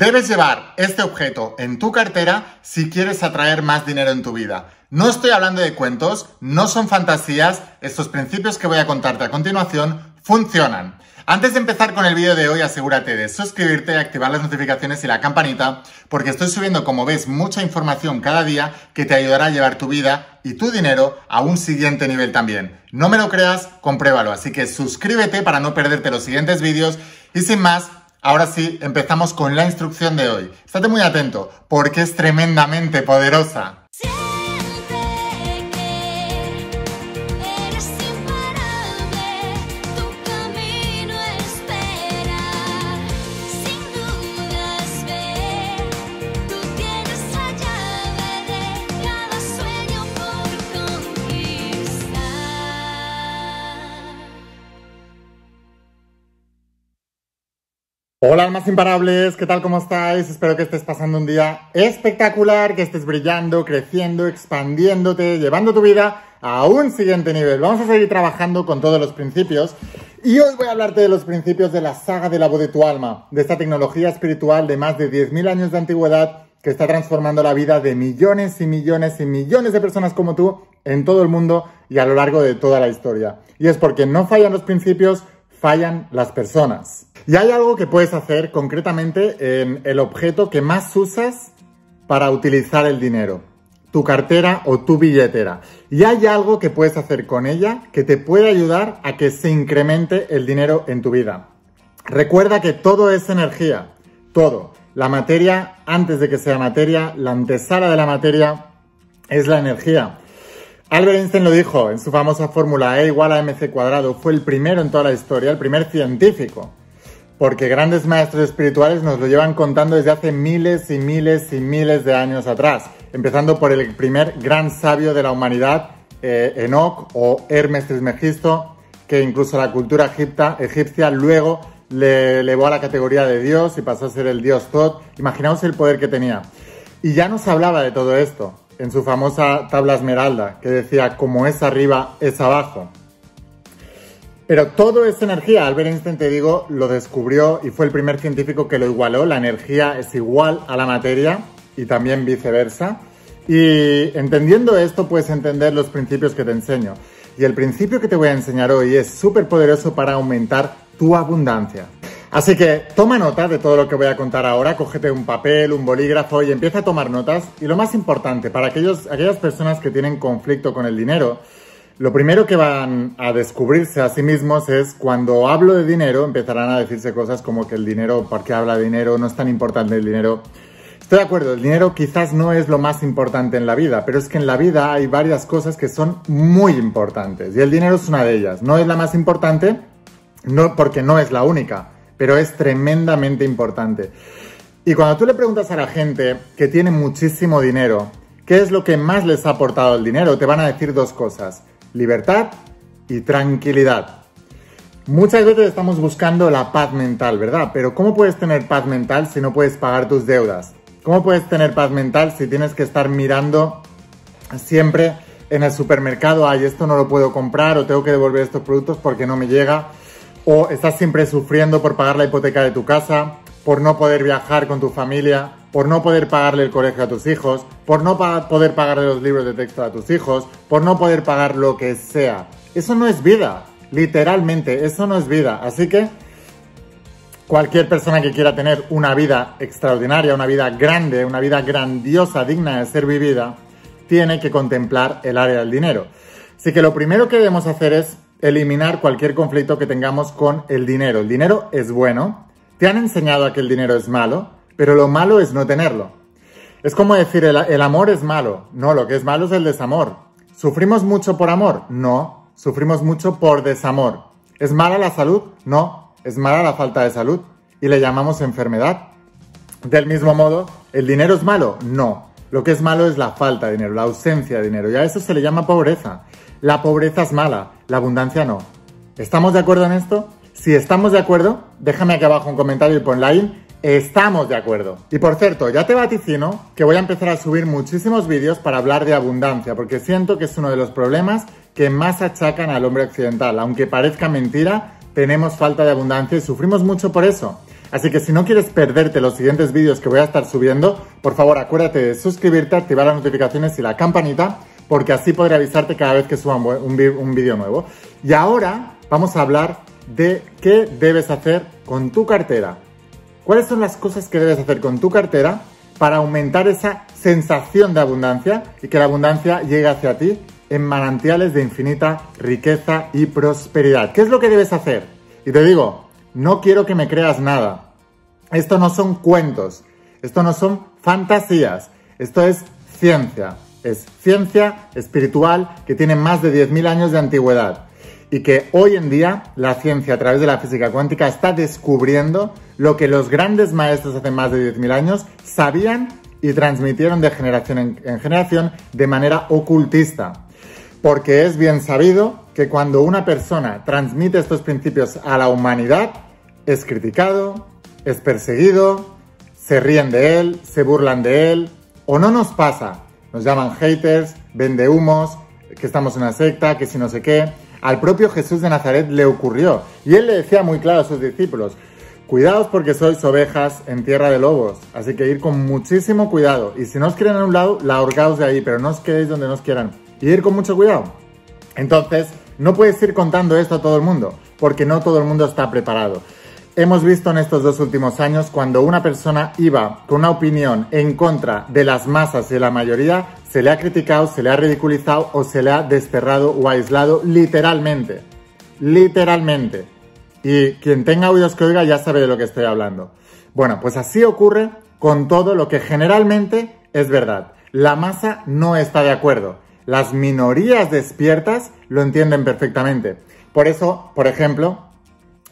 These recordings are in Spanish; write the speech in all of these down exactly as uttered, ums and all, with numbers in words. Debes llevar este objeto en tu cartera si quieres atraer más dinero en tu vida. No estoy hablando de cuentos, no son fantasías, estos principios que voy a contarte a continuación funcionan. Antes de empezar con el vídeo de hoy, asegúrate de suscribirte, activar las notificaciones y la campanita, porque estoy subiendo, como ves, mucha información cada día que te ayudará a llevar tu vida y tu dinero a un siguiente nivel también. No me lo creas, compruébalo, así que suscríbete para no perderte los siguientes vídeos y sin más, ahora sí, empezamos con la instrucción de hoy. Estate muy atento, porque es tremendamente poderosa. Hola almas imparables, ¿qué tal? ¿Cómo estáis? Espero que estés pasando un día espectacular, que estés brillando, creciendo, expandiéndote, llevando tu vida a un siguiente nivel. Vamos a seguir trabajando con todos los principios y hoy voy a hablarte de los principios de la saga de la voz de tu alma, de esta tecnología espiritual de más de diez mil años de antigüedad que está transformando la vida de millones y millones y millones de personas como tú en todo el mundo y a lo largo de toda la historia. Y es porque no fallan los principios, fallan las personas. Y hay algo que puedes hacer concretamente en el objeto que más usas para utilizar el dinero, tu cartera o tu billetera. Y hay algo que puedes hacer con ella que te puede ayudar a que se incremente el dinero en tu vida. Recuerda que todo es energía, todo. La materia, antes de que sea materia, la antesala de la materia es la energía. Albert Einstein lo dijo en su famosa fórmula E igual a mc cuadrado, fue el primero en toda la historia, el primer científico, porque grandes maestros espirituales nos lo llevan contando desde hace miles y miles y miles de años atrás, empezando por el primer gran sabio de la humanidad, eh, Enoch o Hermes Trismegisto, que incluso la cultura egipta, egipcia luego le elevó a la categoría de dios y pasó a ser el dios Thoth. Imaginaos el poder que tenía. Y ya nos hablaba de todo esto en su famosa tabla esmeralda, que decía, como es arriba, es abajo. Pero todo es energía. Albert Einstein, te digo, lo descubrió y fue el primer científico que lo igualó. La energía es igual a la materia y también viceversa. Y entendiendo esto, puedes entender los principios que te enseño. Y el principio que te voy a enseñar hoy es súper poderoso para aumentar tu abundancia. Así que toma nota de todo lo que voy a contar ahora, cógete un papel, un bolígrafo y empieza a tomar notas. Y lo más importante, para aquellos, aquellas personas que tienen conflicto con el dinero, lo primero que van a descubrirse a sí mismos es, cuando hablo de dinero, empezarán a decirse cosas como que el dinero, ¿por qué habla de dinero? No es tan importante el dinero. Estoy de acuerdo, el dinero quizás no es lo más importante en la vida, pero es que en la vida hay varias cosas que son muy importantes y el dinero es una de ellas. No es la más importante, no, porque no es la única, pero es tremendamente importante. Y cuando tú le preguntas a la gente que tiene muchísimo dinero, ¿qué es lo que más les ha aportado el dinero? Te van a decir dos cosas, libertad y tranquilidad. Muchas veces estamos buscando la paz mental, ¿verdad? Pero ¿cómo puedes tener paz mental si no puedes pagar tus deudas? ¿Cómo puedes tener paz mental si tienes que estar mirando siempre en el supermercado, ay, esto no lo puedo comprar o tengo que devolver estos productos porque no me llega? O estás siempre sufriendo por pagar la hipoteca de tu casa, por no poder viajar con tu familia, por no poder pagarle el colegio a tus hijos, por no pa- poder pagarle los libros de texto a tus hijos, por no poder pagar lo que sea. Eso no es vida, literalmente, eso no es vida. Así que cualquier persona que quiera tener una vida extraordinaria, una vida grande, una vida grandiosa, digna de ser vivida, tiene que contemplar el área del dinero. Así que lo primero que debemos hacer es eliminar cualquier conflicto que tengamos con el dinero. El dinero es bueno, te han enseñado a que el dinero es malo, pero lo malo es no tenerlo. Es como decir, el, el amor es malo. No, lo que es malo es el desamor. ¿Sufrimos mucho por amor? No, sufrimos mucho por desamor. ¿Es mala la salud? No, es mala la falta de salud y le llamamos enfermedad. Del mismo modo, ¿el dinero es malo? No, lo que es malo es la falta de dinero, la ausencia de dinero y a eso se le llama pobreza. La pobreza es mala, la abundancia no. ¿Estamos de acuerdo en esto? Si estamos de acuerdo, déjame aquí abajo un comentario y pon like. Estamos de acuerdo. Y por cierto, ya te vaticino que voy a empezar a subir muchísimos vídeos para hablar de abundancia, porque siento que es uno de los problemas que más achacan al hombre occidental. Aunque parezca mentira, tenemos falta de abundancia y sufrimos mucho por eso. Así que si no quieres perderte los siguientes vídeos que voy a estar subiendo, por favor acuérdate de suscribirte, activar las notificaciones y la campanita, porque así podré avisarte cada vez que suba un vídeo nuevo. Y ahora vamos a hablar de qué debes hacer con tu cartera. ¿Cuáles son las cosas que debes hacer con tu cartera para aumentar esa sensación de abundancia y que la abundancia llegue hacia ti en manantiales de infinita riqueza y prosperidad? ¿Qué es lo que debes hacer? Y te digo, no quiero que me creas nada. Esto no son cuentos, esto no son fantasías, esto es ciencia. Es ciencia espiritual que tiene más de diez mil años de antigüedad y que hoy en día la ciencia a través de la física cuántica está descubriendo lo que los grandes maestros hace más de diez mil años sabían y transmitieron de generación en, en generación de manera ocultista. Porque es bien sabido que cuando una persona transmite estos principios a la humanidad, es criticado, es perseguido, se ríen de él, se burlan de él, o no nos pasa. Nos llaman haters, vendehumos, que estamos en una secta, que si no sé qué. Al propio Jesús de Nazaret le ocurrió. Y él le decía muy claro a sus discípulos, cuidaos porque sois ovejas en tierra de lobos. Así que ir con muchísimo cuidado. Y si no os quieren en un lado, la ahorcaos de ahí, pero no os quedéis donde no os quieran. Y ir con mucho cuidado. Entonces, no puedes ir contando esto a todo el mundo, porque no todo el mundo está preparado. Hemos visto en estos dos últimos años cuando una persona iba con una opinión en contra de las masas y de la mayoría, se le ha criticado, se le ha ridiculizado o se le ha desterrado o aislado literalmente. Literalmente. Y quien tenga oídos que oiga ya sabe de lo que estoy hablando. Bueno, pues así ocurre con todo lo que generalmente es verdad. La masa no está de acuerdo. Las minorías despiertas lo entienden perfectamente. Por eso, por ejemplo,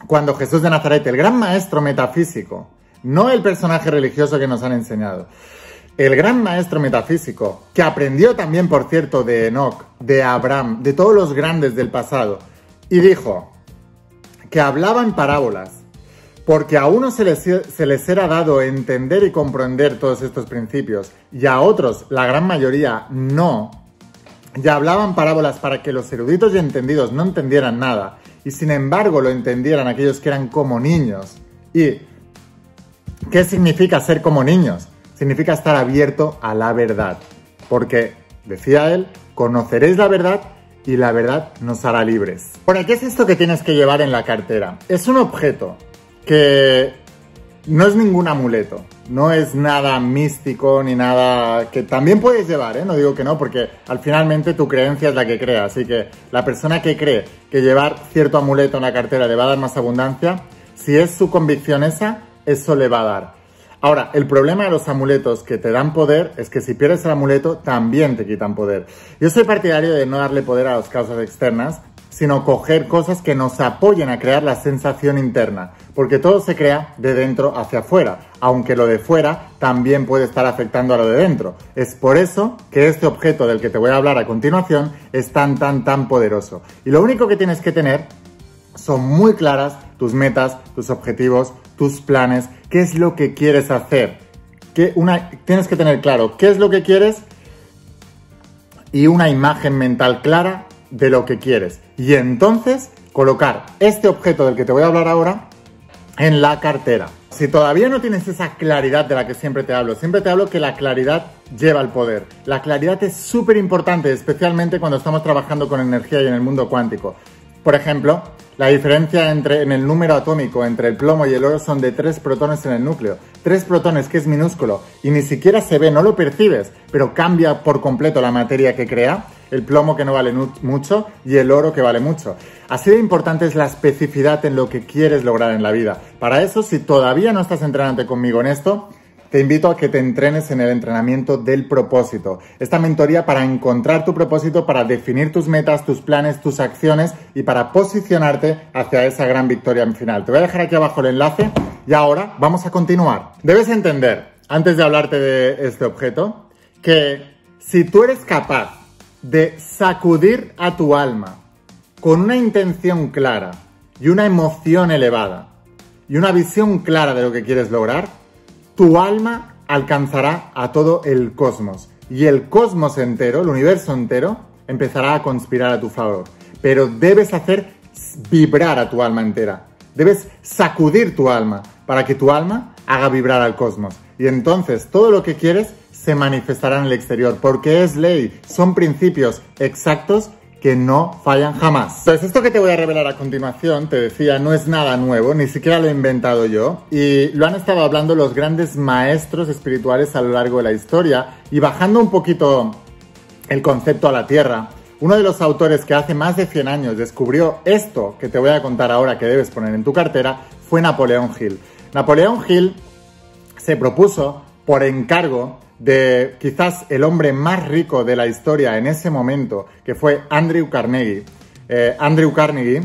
cuando Jesús de Nazaret, el gran maestro metafísico, no el personaje religioso que nos han enseñado, el gran maestro metafísico, que aprendió también, por cierto, de Enoch, de Abraham, de todos los grandes del pasado, y dijo que hablaba en parábolas, porque a unos se les, se les era dado entender y comprender todos estos principios, y a otros, la gran mayoría, no. Ya hablaban parábolas para que los eruditos y entendidos no entendieran nada y sin embargo lo entendieran aquellos que eran como niños. ¿Y qué significa ser como niños? Significa estar abierto a la verdad, porque, decía él, conoceréis la verdad y la verdad nos hará libres. Bueno, ¿qué es esto que tienes que llevar en la cartera? Es un objeto que no es ningún amuleto, no es nada místico ni nada que también puedes llevar, ¿eh? No digo que no, porque al finalmente tu creencia es la que crea, así que la persona que cree que llevar cierto amuleto en la cartera le va a dar más abundancia, si es su convicción esa, eso le va a dar. Ahora, el problema de los amuletos que te dan poder es que si pierdes el amuleto también te quitan poder. Yo soy partidario de no darle poder a las causas externas, sino coger cosas que nos apoyen a crear la sensación interna, porque todo se crea de dentro hacia afuera, aunque lo de fuera también puede estar afectando a lo de dentro. Es por eso que este objeto del que te voy a hablar a continuación es tan, tan, tan poderoso. Y lo único que tienes que tener son muy claras tus metas, tus objetivos, tus planes, qué es lo que quieres hacer. Que una, tienes que tener claro qué es lo que quieres y una imagen mental clara de lo que quieres. Y entonces colocar este objeto del que te voy a hablar ahora en la cartera. Si todavía no tienes esa claridad de la que siempre te hablo, siempre te hablo que la claridad lleva al poder. La claridad es súper importante, especialmente cuando estamos trabajando con energía y en el mundo cuántico. Por ejemplo, la diferencia entre, en el número atómico entre el plomo y el oro son de tres protones en el núcleo. Tres protones, que es minúsculo y ni siquiera se ve, no lo percibes, pero cambia por completo la materia que crea. El plomo, que no vale mucho, y el oro, que vale mucho. Así de importante es la especificidad en lo que quieres lograr en la vida. Para eso, si todavía no estás entrenándote conmigo en esto, te invito a que te entrenes en el entrenamiento del propósito. Esta mentoría para encontrar tu propósito, para definir tus metas, tus planes, tus acciones y para posicionarte hacia esa gran victoria en final. Te voy a dejar aquí abajo el enlace y ahora vamos a continuar. Debes entender, antes de hablarte de este objeto, que si tú eres capaz de sacudir a tu alma con una intención clara y una emoción elevada y una visión clara de lo que quieres lograr, tu alma alcanzará a todo el cosmos y el cosmos entero, el universo entero, empezará a conspirar a tu favor. Pero debes hacer vibrar a tu alma entera. Debes sacudir tu alma para que tu alma haga vibrar al cosmos. Y entonces todo lo que quieres se manifestará en el exterior, porque es ley, son principios exactos que no fallan jamás. Pues esto que te voy a revelar a continuación, te decía, no es nada nuevo, ni siquiera lo he inventado yo, y lo han estado hablando los grandes maestros espirituales a lo largo de la historia. Y bajando un poquito el concepto a la tierra, uno de los autores que hace más de cien años descubrió esto que te voy a contar ahora que debes poner en tu cartera fue Napoleón Hill. Napoleón Hill se propuso, por encargo de quizás el hombre más rico de la historia en ese momento, que fue Andrew Carnegie. Eh, Andrew Carnegie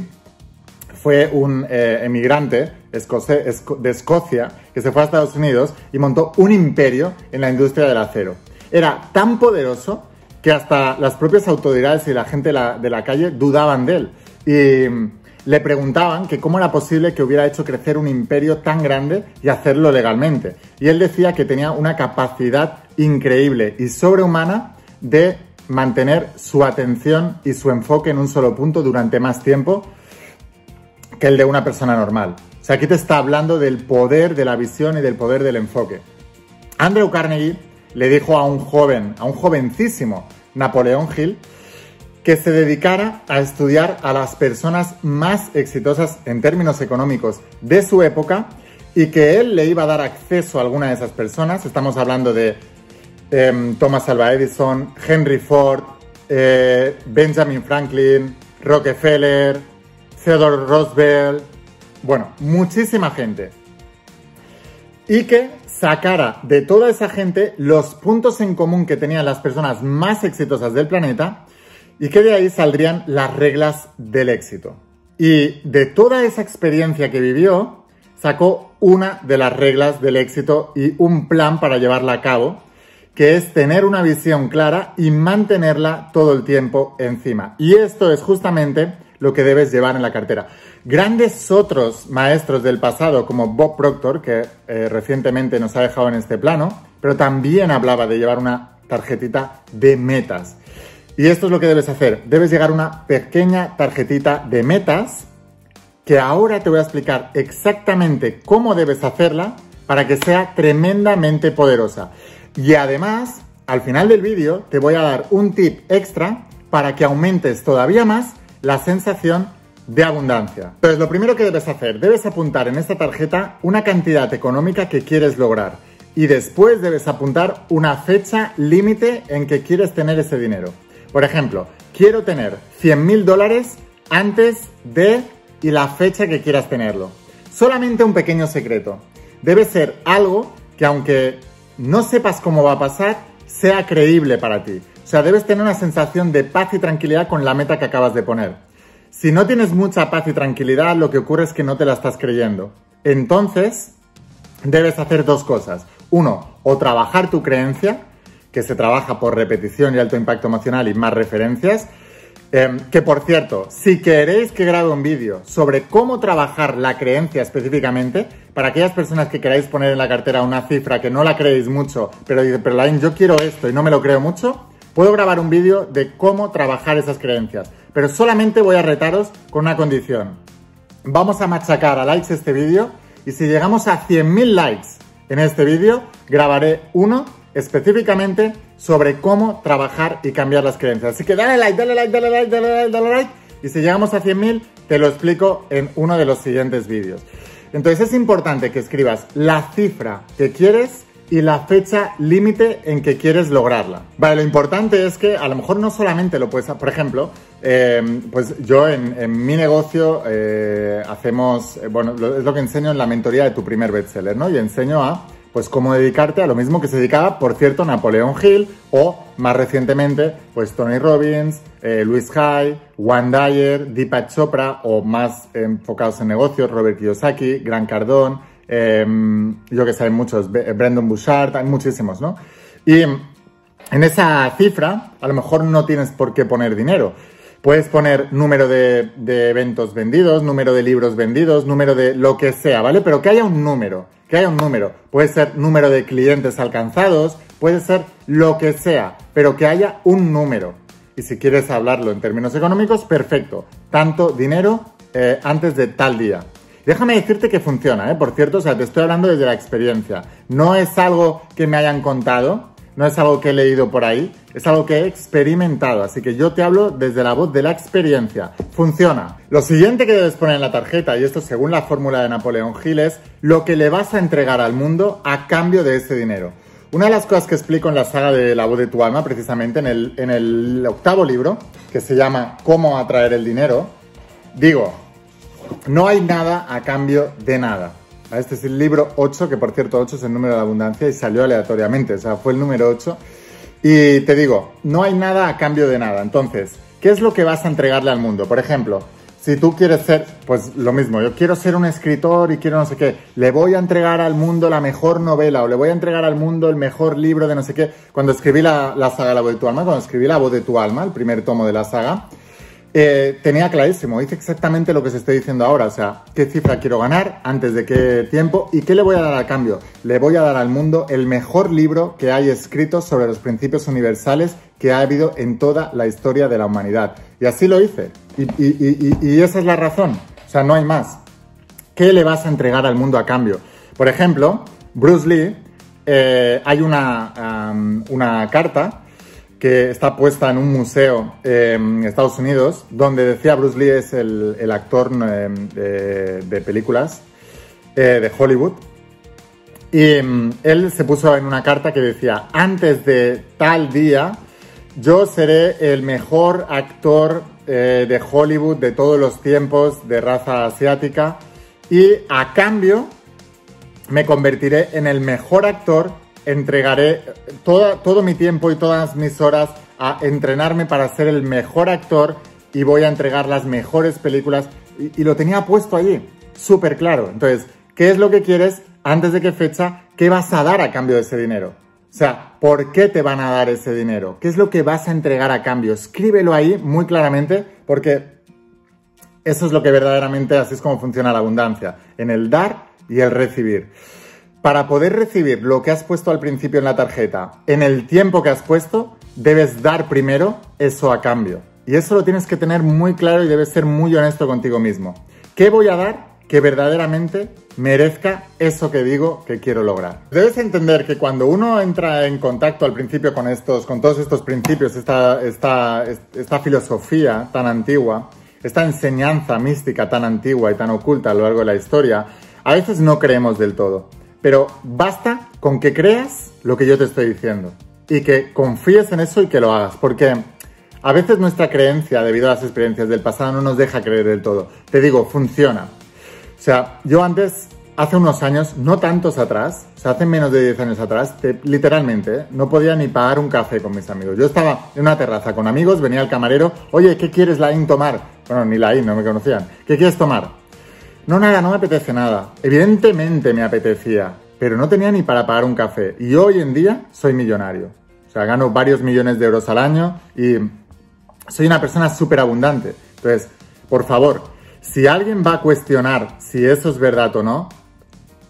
fue un eh, emigrante de Escocia que se fue a Estados Unidos y montó un imperio en la industria del acero. Era tan poderoso que hasta las propias autoridades y la gente de la, de la calle dudaban de él. Y le preguntaban que cómo era posible que hubiera hecho crecer un imperio tan grande y hacerlo legalmente. Y él decía que tenía una capacidad increíble y sobrehumana de mantener su atención y su enfoque en un solo punto durante más tiempo que el de una persona normal. O sea, aquí te está hablando del poder de la visión y del poder del enfoque. Andrew Carnegie le dijo a un joven, a un jovencísimo Napoleón Hill, que se dedicara a estudiar a las personas más exitosas en términos económicos de su época y que él le iba a dar acceso a alguna de esas personas. Estamos hablando de eh, Thomas Alva Edison, Henry Ford, eh, Benjamin Franklin, Rockefeller, Theodore Roosevelt, bueno, muchísima gente. Y que sacara de toda esa gente los puntos en común que tenían las personas más exitosas del planeta y que de ahí saldrían las reglas del éxito. Y de toda esa experiencia que vivió, sacó una de las reglas del éxito y un plan para llevarla a cabo, que es tener una visión clara y mantenerla todo el tiempo encima. Y esto es justamente lo que debes llevar en la cartera. Grandes otros maestros del pasado, como Bob Proctor, que eh, recientemente nos ha dejado en este plano, pero también hablaba de llevar una tarjetita de metas. Y esto es lo que debes hacer. Debes llegar a una pequeña tarjetita de metas que ahora te voy a explicar exactamente cómo debes hacerla para que sea tremendamente poderosa. Y además, al final del vídeo, te voy a dar un tip extra para que aumentes todavía más la sensación de abundancia. Entonces, lo primero que debes hacer, debes apuntar en esta tarjeta una cantidad económica que quieres lograr y después debes apuntar una fecha límite en que quieres tener ese dinero. Por ejemplo, quiero tener cien mil dólares antes de y la fecha que quieras tenerlo. Solamente un pequeño secreto. Debe ser algo que, aunque no sepas cómo va a pasar, sea creíble para ti. O sea, debes tener una sensación de paz y tranquilidad con la meta que acabas de poner. Si no tienes mucha paz y tranquilidad, lo que ocurre es que no te la estás creyendo. Entonces, debes hacer dos cosas. Uno, o trabajar tu creencia, que se trabaja por repetición y alto impacto emocional y más referencias. Eh, que, por cierto, si queréis que grabe un vídeo sobre cómo trabajar la creencia específicamente, para aquellas personas que queráis poner en la cartera una cifra que no la creéis mucho, pero dice, pero Lain, yo quiero esto y no me lo creo mucho, puedo grabar un vídeo de cómo trabajar esas creencias. Pero solamente voy a retaros con una condición. Vamos a machacar a likes este vídeo y si llegamos a cien mil likes en este vídeo, grabaré uno específicamente sobre cómo trabajar y cambiar las creencias. Así que dale like, dale like, dale like, dale like, dale like. Y si llegamos a cien mil, te lo explico en uno de los siguientes vídeos. Entonces es importante que escribas la cifra que quieres y la fecha límite en que quieres lograrla. Vale, lo importante es que a lo mejor no solamente lo puedes... Por ejemplo, eh, pues yo en, en mi negocio eh, hacemos... Eh, bueno, lo, es lo que enseño en la mentoría de tu primer bestseller, ¿no? Y enseño a... pues cómo dedicarte a lo mismo que se dedicaba, por cierto, Napoleón Hill o, más recientemente, pues Tony Robbins, eh, Luis Hay, Wayne Dyer, Deepak Chopra o más eh, enfocados en negocios, Robert Kiyosaki, Grant Cardone, eh, yo que sé, hay muchos, Brandon Bouchard, hay muchísimos, ¿no? Y en esa cifra, a lo mejor no tienes por qué poner dinero. Puedes poner número de, de eventos vendidos, número de libros vendidos, número de lo que sea, ¿vale? Pero que haya un número, que haya un número. Puede ser número de clientes alcanzados, puede ser lo que sea, pero que haya un número. Y si quieres hablarlo en términos económicos, perfecto. Tanto dinero eh, antes de tal día. Déjame decirte que funciona, ¿eh? Por cierto, o sea, te estoy hablando desde la experiencia. No es algo que me hayan contado, no es algo que he leído por ahí, es algo que he experimentado. Así que yo te hablo desde la voz de la experiencia. Funciona. Lo siguiente que debes poner en la tarjeta, y esto según la fórmula de Napoleón Hill, es lo que le vas a entregar al mundo a cambio de ese dinero. Una de las cosas que explico en la saga de La Voz de Tu Alma, precisamente en el, en el octavo libro, que se llama Cómo atraer el dinero, digo, no hay nada a cambio de nada. Este es el libro ocho, que por cierto ocho es el número de la abundancia y salió aleatoriamente, o sea, fue el número ocho. Y te digo, no hay nada a cambio de nada. Entonces, ¿qué es lo que vas a entregarle al mundo? Por ejemplo, si tú quieres ser, pues lo mismo, yo quiero ser un escritor y quiero no sé qué, le voy a entregar al mundo la mejor novela o le voy a entregar al mundo el mejor libro de no sé qué. Cuando escribí la, la saga La Voz de Tu Alma, cuando escribí La Voz de Tu Alma, el primer tomo de la saga, Eh, tenía clarísimo, hice exactamente lo que se estoy diciendo ahora, o sea, qué cifra quiero ganar, antes de qué tiempo y qué le voy a dar a cambio. Le voy a dar al mundo el mejor libro que hay escrito sobre los principios universales que ha habido en toda la historia de la humanidad. Y así lo hice. Y, y, y, y esa es la razón, o sea, no hay más. ¿Qué le vas a entregar al mundo a cambio? Por ejemplo, Bruce Lee, eh, hay una, um, una carta que está puesta en un museo eh, en Estados Unidos, donde decía Bruce Lee es el, el actor eh, de, de películas eh, de Hollywood. Y eh, él se puso en una carta que decía, antes de tal día, yo seré el mejor actor eh, de Hollywood de todos los tiempos, de raza asiática, y a cambio me convertiré en el mejor actor. Entregaré toda, todo mi tiempo y todas mis horas a entrenarme para ser el mejor actor y voy a entregar las mejores películas. Y, y lo tenía puesto allí, súper claro. Entonces, ¿qué es lo que quieres? ¿Antes de qué fecha? ¿Qué vas a dar a cambio de ese dinero? O sea, ¿por qué te van a dar ese dinero? ¿Qué es lo que vas a entregar a cambio? Escríbelo ahí muy claramente porque eso es lo que verdaderamente, así es como funciona la abundancia, en el dar y el recibir. Para poder recibir lo que has puesto al principio en la tarjeta, en el tiempo que has puesto, debes dar primero eso a cambio. Y eso lo tienes que tener muy claro y debes ser muy honesto contigo mismo. ¿Qué voy a dar que verdaderamente merezca eso que digo que quiero lograr? Debes entender que cuando uno entra en contacto al principio con estos, con todos estos principios, esta, esta, esta filosofía tan antigua, esta enseñanza mística tan antigua y tan oculta a lo largo de la historia, a veces no creemos del todo. Pero basta con que creas lo que yo te estoy diciendo y que confíes en eso y que lo hagas. Porque a veces nuestra creencia, debido a las experiencias del pasado, no nos deja creer del todo. Te digo, funciona. O sea, yo antes, hace unos años, no tantos atrás, o sea, hace menos de diez años atrás, te, literalmente, ¿eh? No podía ni pagar un café con mis amigos. Yo estaba en una terraza con amigos, venía el camarero, oye, ¿qué quieres, Laín, tomar? Bueno, ni Laín, no me conocían. ¿Qué quieres tomar? No, nada, no me apetece nada. Evidentemente me apetecía, pero no tenía ni para pagar un café. Y hoy en día soy millonario. O sea, gano varios millones de euros al año y soy una persona súper abundante. Entonces, por favor, si alguien va a cuestionar si eso es verdad o no,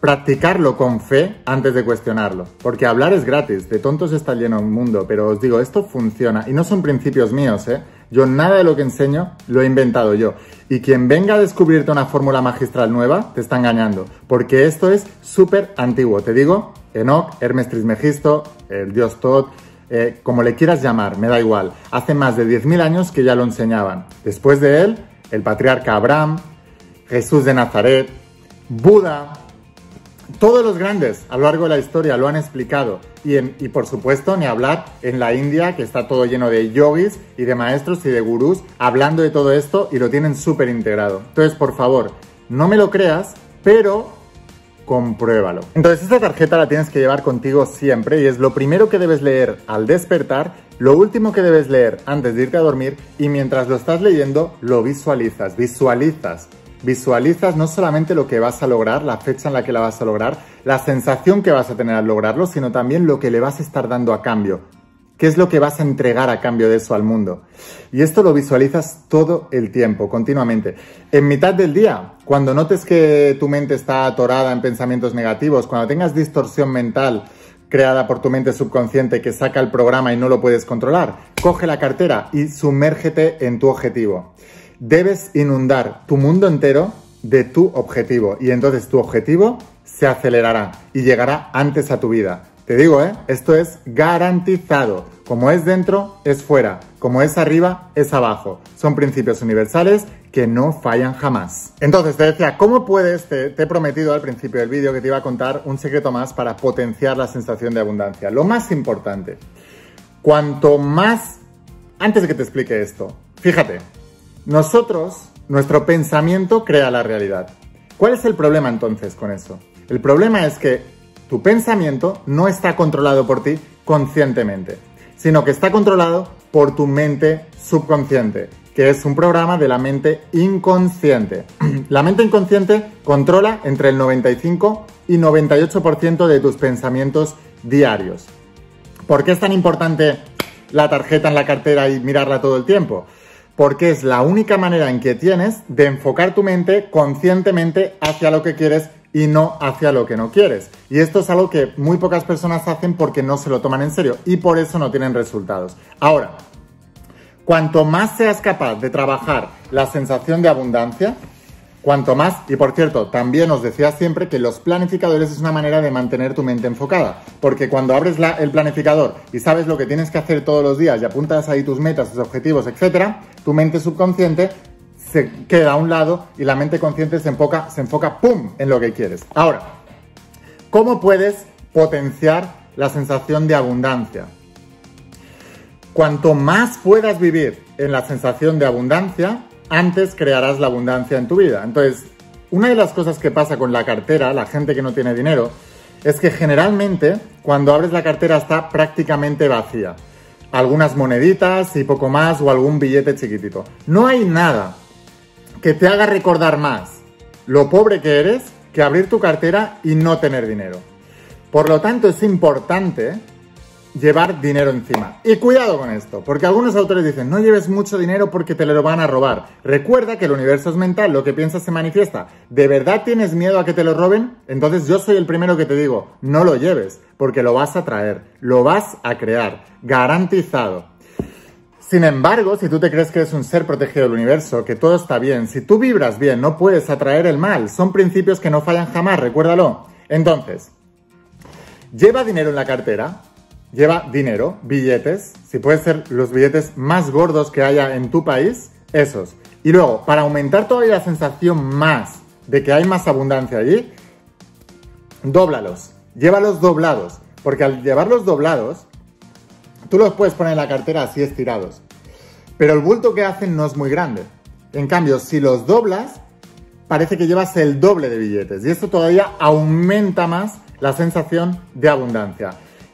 practicarlo con fe antes de cuestionarlo. Porque hablar es gratis, de tontos está lleno el mundo. Pero os digo, esto funciona. Y no son principios míos, ¿eh? Yo nada de lo que enseño lo he inventado yo. Y quien venga a descubrirte una fórmula magistral nueva, te está engañando. Porque esto es súper antiguo. Te digo, Enoch, Hermes Trismegisto, el dios Thoth, eh, como le quieras llamar, me da igual. Hace más de diez mil años que ya lo enseñaban. Después de él, el patriarca Abraham, Jesús de Nazaret, Buda. Todos los grandes a lo largo de la historia lo han explicado. Y, en, y por supuesto, ni hablar en la India, que está todo lleno de yogis y de maestros y de gurús hablando de todo esto y lo tienen súper integrado. Entonces, por favor, no me lo creas, pero compruébalo. Entonces, esta tarjeta la tienes que llevar contigo siempre y es lo primero que debes leer al despertar, lo último que debes leer antes de irte a dormir y mientras lo estás leyendo, lo visualizas, visualizas. Visualizas no solamente lo que vas a lograr, la fecha en la que la vas a lograr, la sensación que vas a tener al lograrlo, sino también lo que le vas a estar dando a cambio. ¿Qué es lo que vas a entregar a cambio de eso al mundo? Y esto lo visualizas todo el tiempo, continuamente. En mitad del día, cuando notes que tu mente está atorada en pensamientos negativos, cuando tengas distorsión mental creada por tu mente subconsciente que saca el programa y no lo puedes controlar, coge la cartera y sumérgete en tu objetivo. Debes inundar tu mundo entero de tu objetivo y entonces tu objetivo se acelerará y llegará antes a tu vida. Te digo, ¿eh? Esto es garantizado. Como es dentro, es fuera. Como es arriba, es abajo. Son principios universales que no fallan jamás. Entonces, te decía, ¿cómo puedes? Te, te he prometido al principio del vídeo que te iba a contar un secreto más para potenciar la sensación de abundancia. Lo más importante, cuanto más... Antes de que te explique esto, fíjate, nosotros, nuestro pensamiento crea la realidad. ¿Cuál es el problema entonces con eso? El problema es que tu pensamiento no está controlado por ti conscientemente, sino que está controlado por tu mente subconsciente, que es un programa de la mente inconsciente. La mente inconsciente controla entre el noventa y cinco y noventa y ocho por ciento de tus pensamientos diarios. ¿Por qué es tan importante la tarjeta en la cartera y mirarla todo el tiempo? Porque es la única manera en que tienes de enfocar tu mente conscientemente hacia lo que quieres y no hacia lo que no quieres. Y esto es algo que muy pocas personas hacen porque no se lo toman en serio y por eso no tienen resultados. Ahora, cuanto más seas capaz de trabajar la sensación de abundancia, cuanto más, y por cierto, también os decía siempre que los planificadores es una manera de mantener tu mente enfocada, porque cuando abres la, el planificador y sabes lo que tienes que hacer todos los días y apuntas ahí tus metas, tus objetivos, etcétera, tu mente subconsciente se queda a un lado y la mente consciente se enfoca, se enfoca ¡pum!, en lo que quieres. Ahora, ¿cómo puedes potenciar la sensación de abundancia? Cuanto más puedas vivir en la sensación de abundancia, antes crearás la abundancia en tu vida. Entonces, una de las cosas que pasa con la cartera, la gente que no tiene dinero, es que generalmente cuando abres la cartera está prácticamente vacía. Algunas moneditas y poco más o algún billete chiquitito. No hay nada que te haga recordar más lo pobre que eres que abrir tu cartera y no tener dinero. Por lo tanto, es importante llevar dinero encima. Y cuidado con esto, porque algunos autores dicen no lleves mucho dinero porque te lo van a robar. Recuerda que el universo es mental, lo que piensas se manifiesta. ¿De verdad tienes miedo a que te lo roben? Entonces yo soy el primero que te digo, no lo lleves, porque lo vas a traer, lo vas a crear, garantizado. Sin embargo, si tú te crees que eres un ser protegido del universo, que todo está bien, si tú vibras bien, no puedes atraer el mal. Son principios que no fallan jamás, recuérdalo. Entonces, lleva dinero en la cartera. Lleva dinero, billetes, si pueden ser los billetes más gordos que haya en tu país, esos. Y luego, para aumentar todavía la sensación más de que hay más abundancia allí, dóblalos, llévalos doblados. Porque al llevarlos doblados, tú los puedes poner en la cartera así estirados. Pero el bulto que hacen no es muy grande. En cambio, si los doblas, parece que llevas el doble de billetes. Y esto todavía aumenta más la sensación de abundancia.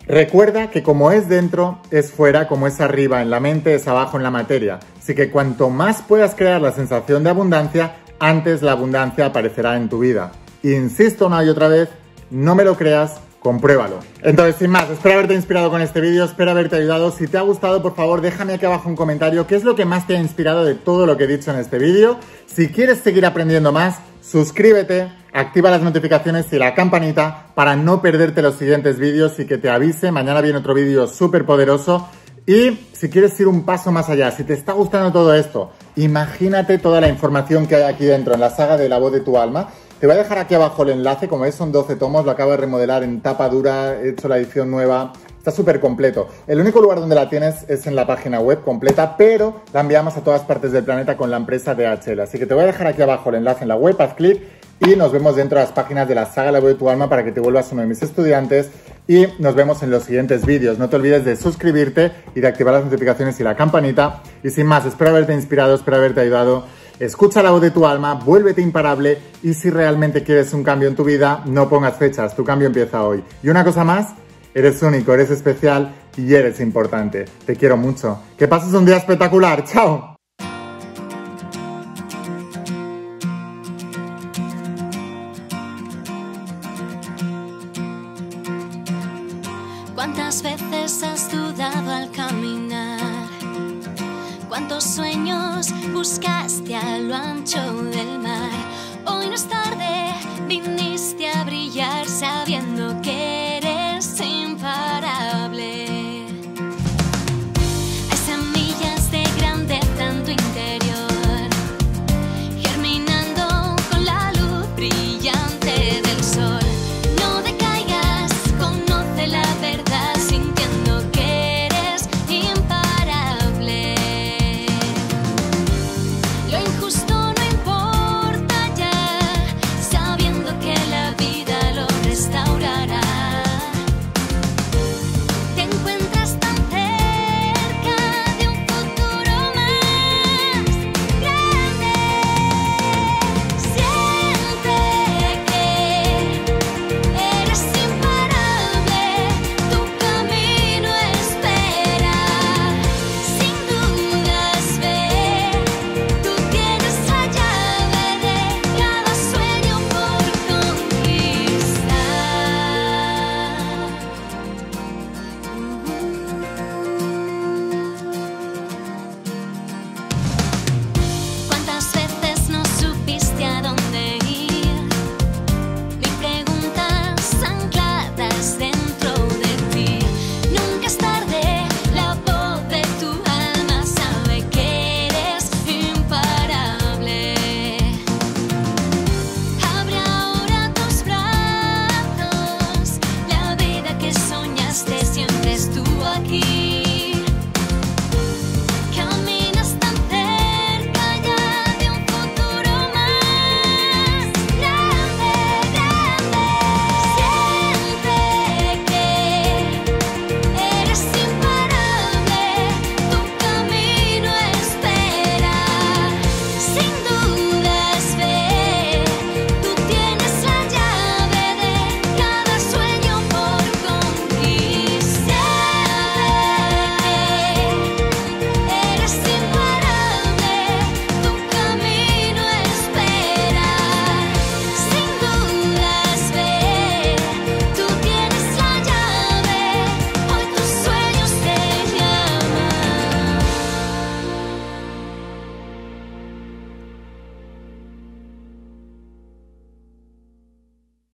Recuerda que como es dentro, es fuera, como es arriba en la mente, es abajo en la materia. Así que cuanto más puedas crear la sensación de abundancia, antes la abundancia aparecerá en tu vida. Insisto una y otra vez, no me lo creas, compruébalo. Entonces, sin más, espero haberte inspirado con este vídeo, espero haberte ayudado. Si te ha gustado, por favor, déjame aquí abajo un comentario qué es lo que más te ha inspirado de todo lo que he dicho en este vídeo. Si quieres seguir aprendiendo más, suscríbete, activa las notificaciones y la campanita para no perderte los siguientes vídeos y que te avise. Mañana viene otro vídeo súper poderoso. Y si quieres ir un paso más allá, si te está gustando todo esto, imagínate toda la información que hay aquí dentro en la saga de La Voz de Tu Alma. Te voy a dejar aquí abajo el enlace, como ves son doce tomos, lo acabo de remodelar en tapa dura, he hecho la edición nueva. Está súper completo. El único lugar donde la tienes es en la página web completa, pero la enviamos a todas partes del planeta con la empresa D H L. Así que te voy a dejar aquí abajo el enlace en la web, haz clic y nos vemos dentro de las páginas de la saga La Voz de Tu Alma para que te vuelvas uno de mis estudiantes y nos vemos en los siguientes vídeos. No te olvides de suscribirte y de activar las notificaciones y la campanita. Y sin más, espero haberte inspirado, espero haberte ayudado. Escucha la voz de tu alma, vuélvete imparable y si realmente quieres un cambio en tu vida, no pongas fechas, tu cambio empieza hoy. Y una cosa más, eres único, eres especial y eres importante. Te quiero mucho. Que pases un día espectacular. ¡Chao! ¿Cuántas veces has dudado al caminar? ¿Cuántos sueños buscaste a lo ancho del mar? Hoy no es tarde, viniste a brillar sabiendo